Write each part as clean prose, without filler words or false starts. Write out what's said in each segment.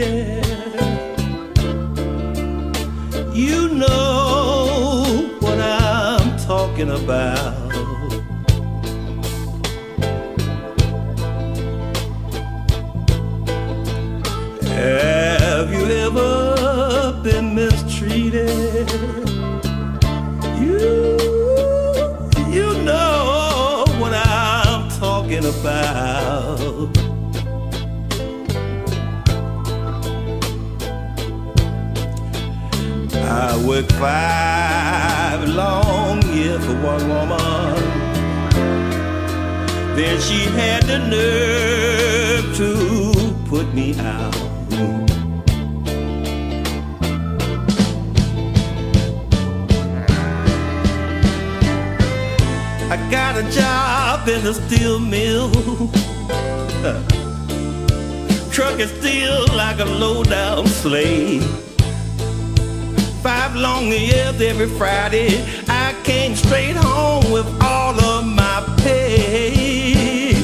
lady, you know what I'm talking about. Have you ever been mistreated? You know what I'm talking about. I worked 5 long years for one woman. Then she had the nerve to put me out. I got a job in the steel mill. Truck is still like a low-down slave. 5 long years every Friday, I came straight home with all of my pay.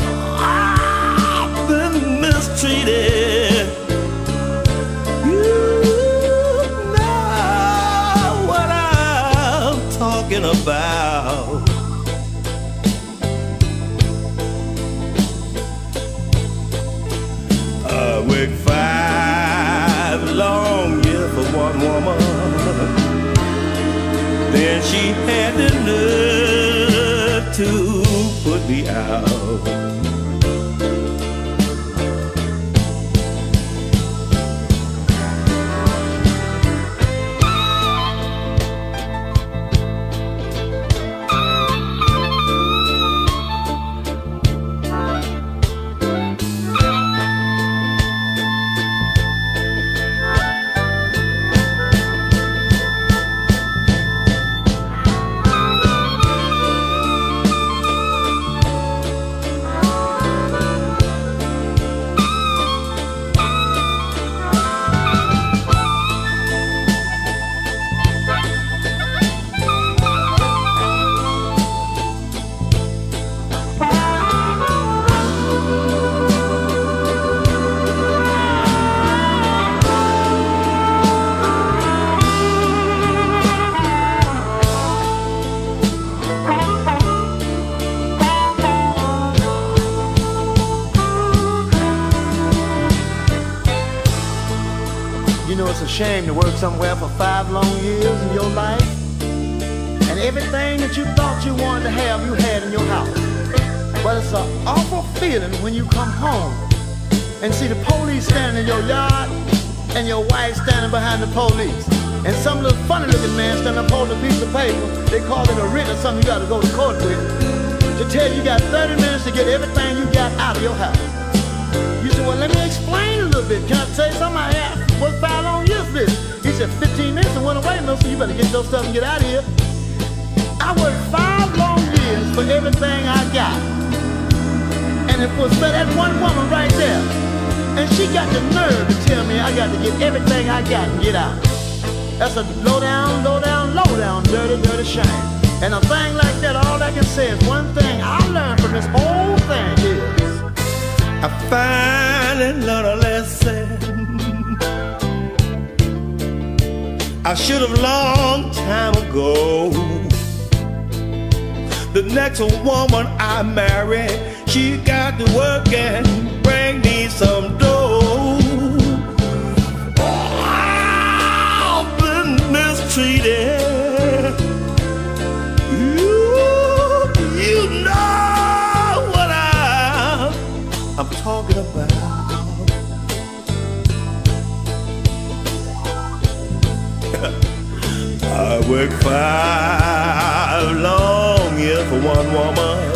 I've been mistreated. You know what I'm talking about. I worked 5 long years for one woman. Then she had the nerve to put me out. Shame to work somewhere for 5 long years in your life, and everything that you thought you wanted to have, you had in your house. But it's an awful feeling when you come home and see the police standing in your yard and your wife standing behind the police, and some little funny looking man standing up holding a piece of paper. They call it a writ or something you got to go to court with, to tell you got 30 minutes to get everything you got out of your house. You say, well, let me explain a little bit. Can I tell you something I have? What 5 long years this? He said 15 minutes and went away, so you better get your stuff and get out of here. I worked 5 long years for everything I got. And it was for that one woman right there. And she got the nerve to tell me I got to get everything I got and get out. That's a low down, dirty, dirty shame. And a thing like that, all I can say is one thing I learned from this whole thing is I finally learned a lesson I should have long time ago. The next woman I marry, she got to work and bring me some dough. Oh, I've been mistreated. You know what I'm talking about. I worked 5 long years for one woman.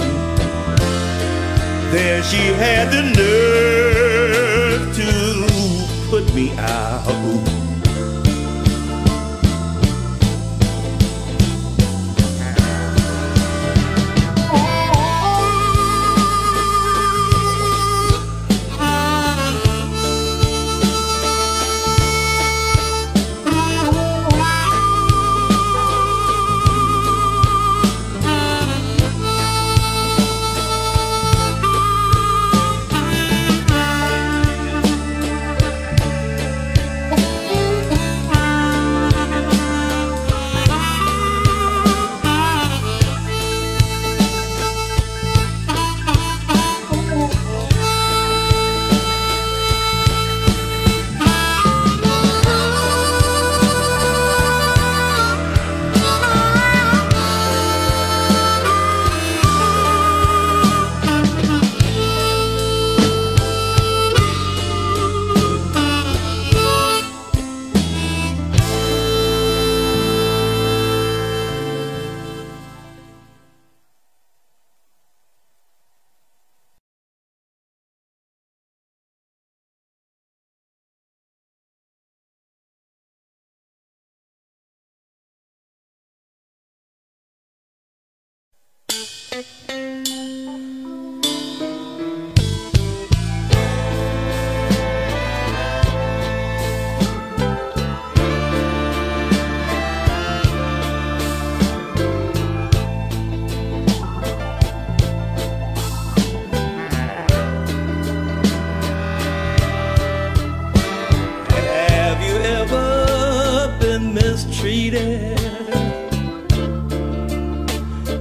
Then she had the nerve to put me out. mistreated.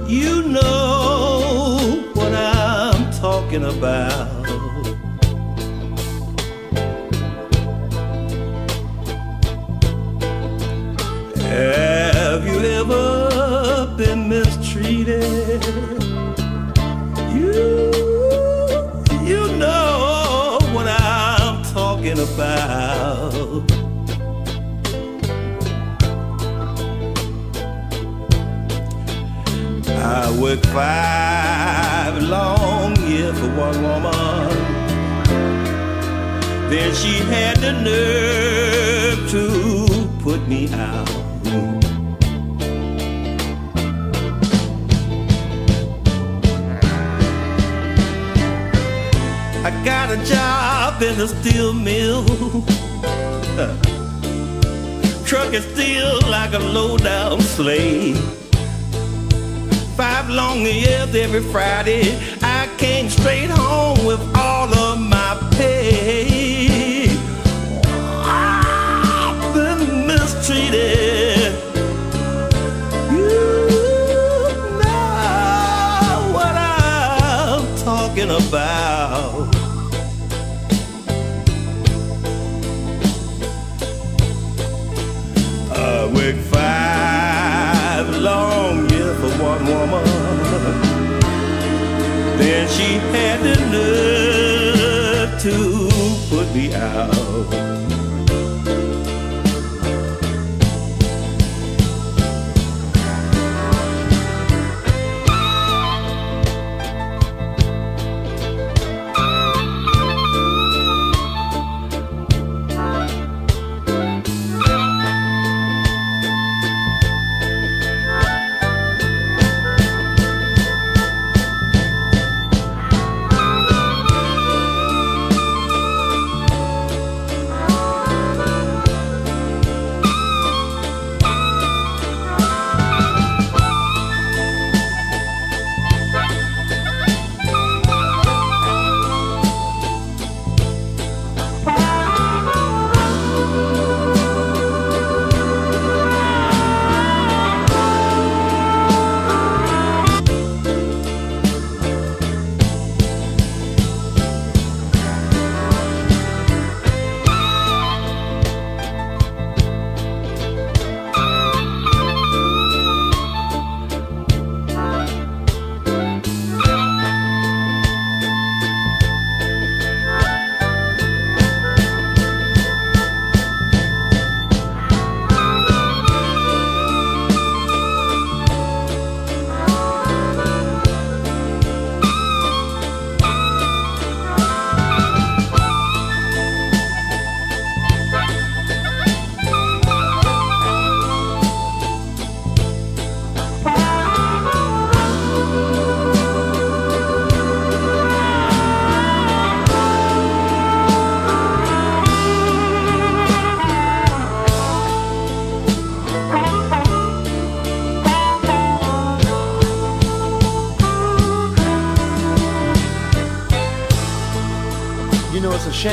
You know what I'm talking about. Have you ever been mistreated? You know what I'm talking about. I worked 5 long years for one woman. Then she had the nerve to put me out. I got a job in the steel mill. Truck is still like a low-down slave. 5 long years every Friday, I came straight home with all of my pay. I've been mistreated. You know what I'm talking about. I worked 5 long years for one woman. Then she had the nerve to put me out.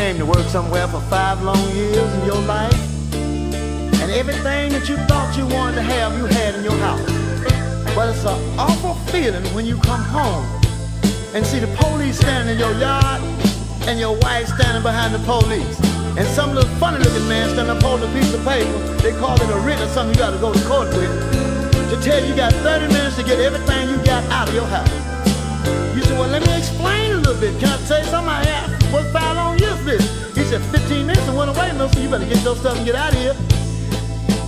Shame to work somewhere for 5 long years in your life, and everything that you thought you wanted to have, you had in your house. But it's an awful feeling when you come home and see the police standing in your yard and your wife standing behind the police, and some little funny looking man standing up holding a piece of paper. They call it a writ or something you got to go to court with, to tell you got 30 minutes to get everything you got out of your house. You say, well, let me explain a little bit. Can I tell you something I have? What 5 long years this? He said 15 minutes and went away, so you better get your stuff and get out of here.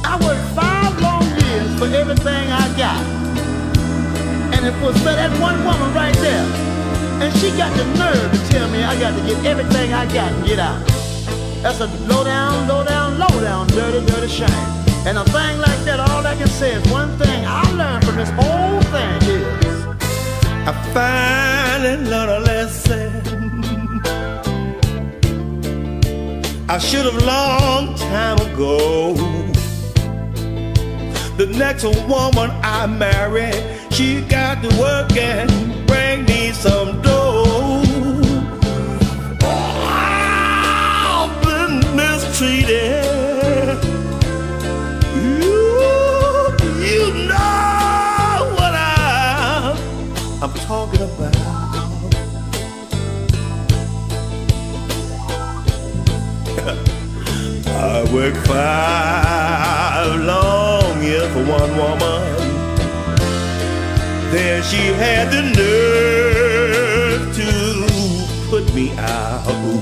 I worked 5 long years for everything I got. And it was for that one woman right there. And she got the nerve to tell me I got to get everything I got and get out. That's a low down, low down, low down, dirty, dirty shame. And a thing like that, all I can say is one thing I learned from this whole thing is I finally learned a lesson I should have long time ago. The next woman I marry, she got to work and bring me some dough. Oh, I've been mistreated. You talking about? I work 5 long years for one woman. Then she had the nerve to put me out.